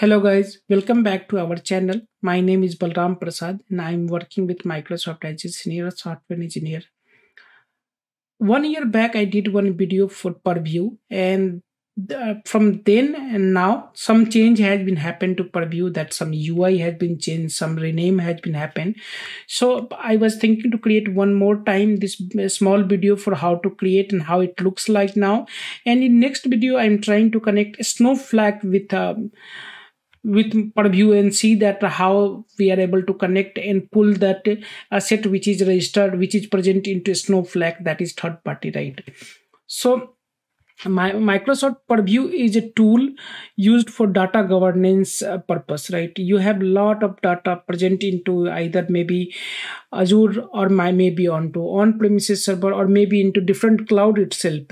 Hello guys, welcome back to our channel. My name is Balram Prasad and I'm working with Microsoft as a senior software engineer. 1 year back, I did one video for Purview, and from then and now, some change has been happened to Purview, that some UI has been changed, some rename has been happened. So I was thinking to create one more time this small video for how to create and how it looks like now. And in next video, I'm trying to connect Snowflake with Purview and see that how we are able to connect and pull that asset which is registered, which is present into Snowflake, that is third party, right? So Microsoft Purview is a tool used for data governance purpose, right? You have a lot of data present into either maybe Azure or maybe onto on-premises server or maybe into different cloud itself.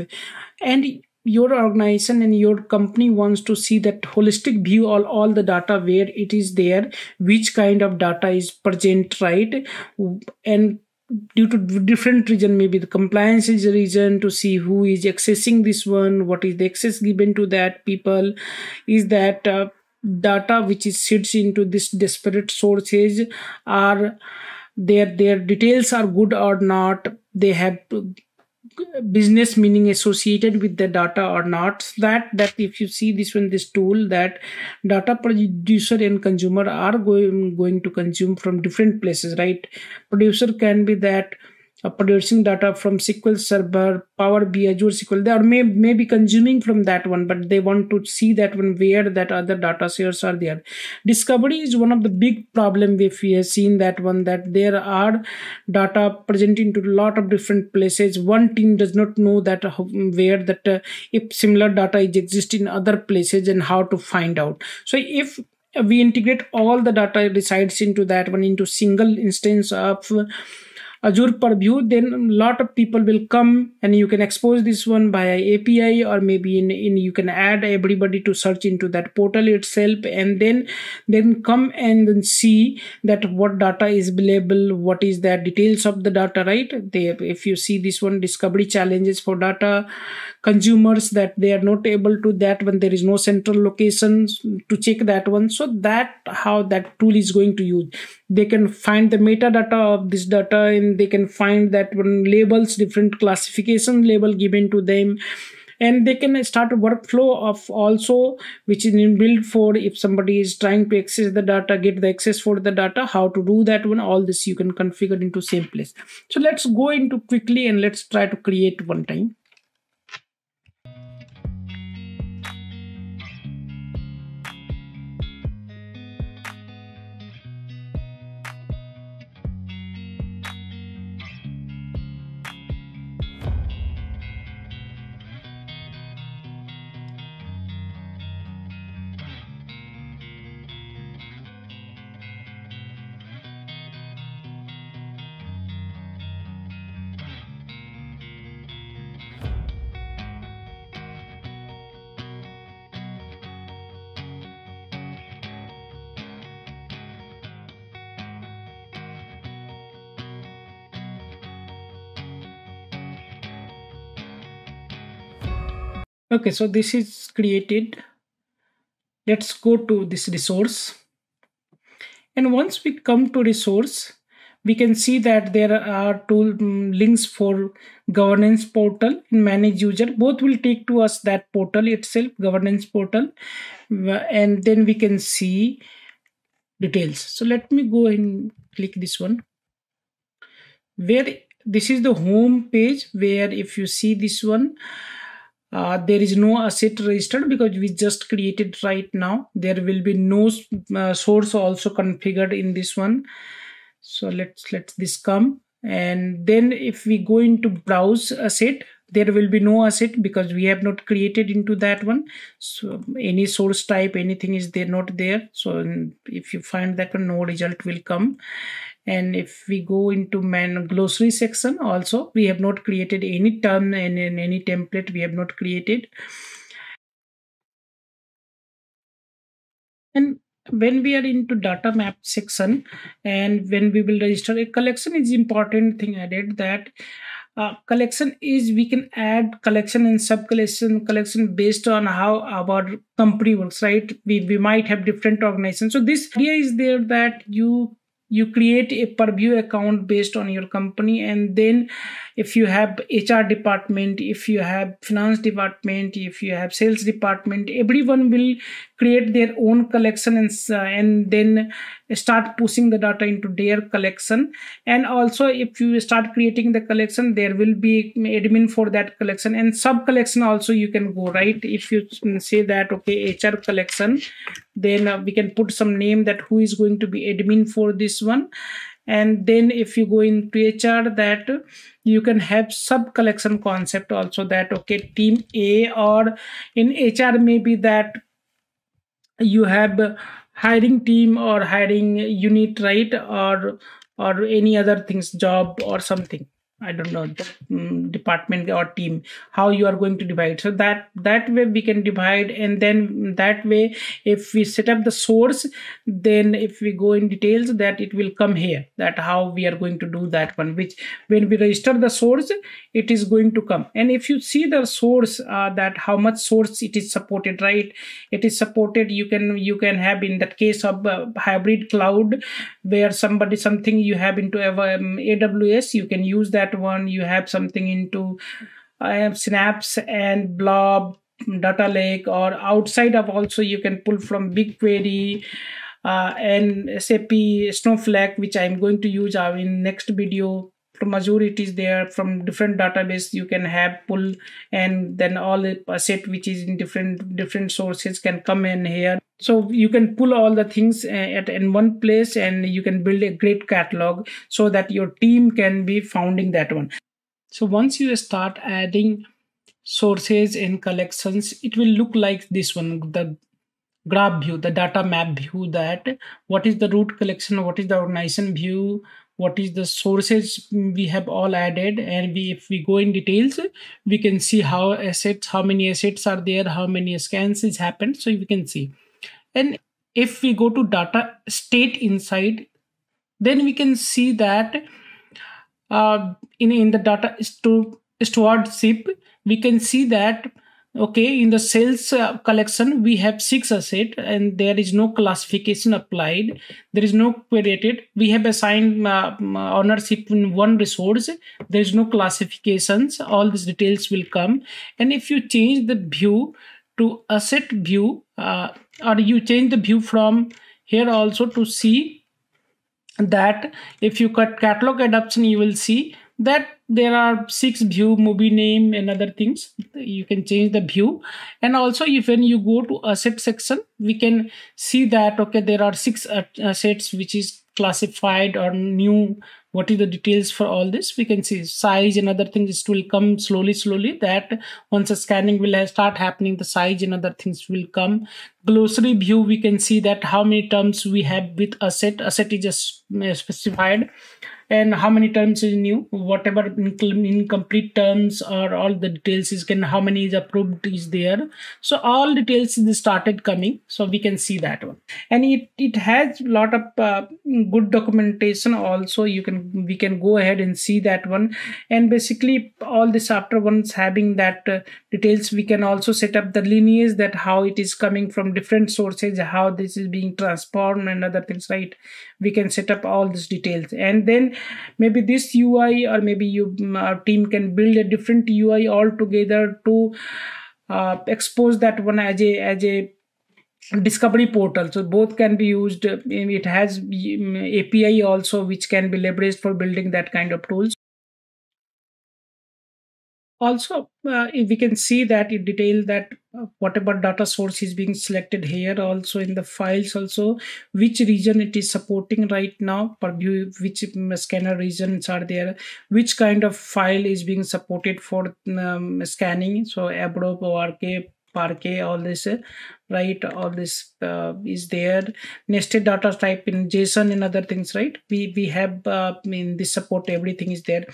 And your organization and your company wants to see that holistic view of all the data, where it is there, which kind of data is present, right? And due to different reason, maybe the compliance is a reason to see who is accessing this one, what is the access given to that people, is that data which is sits into this disparate sources, are their details are good or not, they have business meaning associated with the data or not. So that if you see this one, this tool, that data producer and consumer are going to consume from different places, right? Producer can be that producing data from SQL Server, Power BI, Azure SQL. They are may be consuming from that one, but they want to see that one where that other data shares are there. Discovery is one of the big problem if we have seen that one, that there are data present into a lot of different places. One team does not know that where that if similar data exists in other places and how to find out. So if we integrate all the data resides into that one into single instance of Azure Purview, then a lot of people will come and you can expose this one via API, or maybe in you can add everybody to search into that portal itself, and then come and then see that what data is available, what is the details of the data, right? If you see this one, discovery challenges for data consumers, that they are not able to that when there is no central location to check that one. So that how that tool is going to use. They can find the metadata of this data, and they can find that one labels, different classification label given to them, and they can start a workflow of also which is inbuilt for if somebody is trying to access the data, get the access for the data, how to do that one. All this you can configure into same place. So let's go into quickly and let's try to create one time. Okay, so this is created. Let's go to this resource. And once we come to resource, we can see that there are two links for governance portal and manage user. Both will take to us that portal itself, governance portal. And then we can see details. So let me go and click this one. Where this is the home page, where if you see this one, there is no asset registered because we just created right now. There will be no source also configured in this one. So let's let this come. And then if we go into browse asset, there will be no asset because we have not created into that one. So any source type, anything is there, not there. So if you find that one, no result will come. And if we go into man glossary section also, we have not created any term and any template we have not created. And when we are into data map section, and when we will register a collection, is important thing added, that Collection is we can add collection and sub-collection, collection based on how our company works, right? We might have different organizations. So this idea is there that you create a Purview account based on your company, and then if you have HR department, if you have finance department, if you have sales department, everyone will create their own collection and then start pushing the data into their collection. And also if you start creating the collection, there will be admin for that collection, and sub collection also you can go, right? If you say that okay, HR collection, then we can put some name that who is going to be admin for this one. And then if you go into HR, that you can have sub collection concept also, that okay, team A, or in HR maybe that you have hiring team or hiring unit, right? Or any other things, job or something, I don't know, department or team, how you are going to divide. So that way we can divide, and then that way if we set up the source, then if we go in details, that it will come here, that how we are going to do that one, which when we register the source, it is going to come. And if you see the source, that how much source it is supported, right? It is supported, you can have in that case of hybrid cloud, where something you have into AWS, you can use that one. You have something into Synapse and Blob, Data Lake, or outside of also you can pull from BigQuery and SAP, Snowflake, which I'm going to use in next video. From Azure it is there, from different database you can have pull, and then all the asset which is in different sources can come in here. So you can pull all the things in one place, and you can build a great catalog so that your team can be founding that one. So once you start adding sources and collections, it will look like this one, the graph view, the data map view, that what is the root collection, what is the organization view, what is the sources we have all added. And if we go in details, we can see how many assets are there, how many scans is happened, so we can see. And if we go to data state inside, then we can see that in the data stewardship, we can see that okay, in the sales collection we have 6 assets, and there is no classification applied, there is no curated. We have assigned ownership in one resource, there is no classifications. All these details will come. And if you change the view to asset view, or you change the view from here also to see that, if you cut catalog adoption, you will see that there are 6 view, movie name and other things. You can change the view. And also if when you go to asset section, we can see that okay, there are 6 assets which is classified or new. What is the details for all this? We can see size and other things. It will come slowly, that once the scanning will start happening, the size and other things will come. Glossary view, we can see that how many terms we have with asset. Asset is just specified, and how many terms is new, whatever incomplete terms or all the details is can, how many is approved is there. So all details is started coming, so we can see that one. And it has a lot of good documentation also. We can go ahead and see that one. And basically all this, after once having that details, we can also set up the lineage, that how it is coming from different sources, how this is being transformed and other things, right? We can set up all these details, and then maybe this UI, or maybe our team can build a different UI altogether to expose that one as a discovery portal. So both can be used. It has API also, which can be leveraged for building that kind of tools. Also, we can see that in detail that whatever data source is being selected here, also in the files also, which region it is supporting right now, Purview, which scanner regions are there, which kind of file is being supported for scanning. So Europe, ORK, Parquet, all this, right? All this is there. Nested data type in JSON and other things, right? We have in this support, everything is there.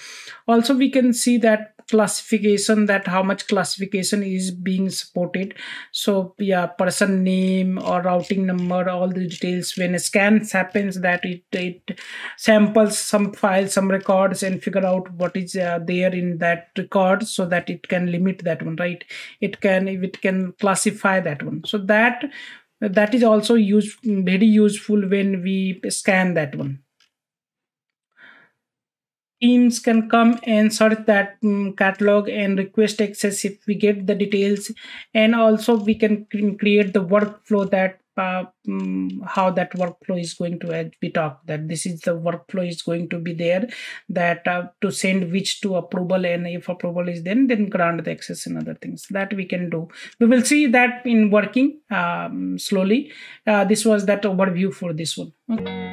Also, we can see that classification, that how much classification is being supported. So yeah, person name or routing number, all the details. When a scan happens, that it samples some files, some records, and figure out what is there in that record, so that it can limit that one, right? It can classify that one. So that is also very useful when we scan that one. Teams can come and search that catalog and request access if we get the details. And also we can create the workflow that how that workflow is going to, as we talked, that this is the workflow is going to be there, that to send which to approval, and if approval is then grant the access and other things that we can do. We will see that in working slowly. This was that overview for this one. Okay.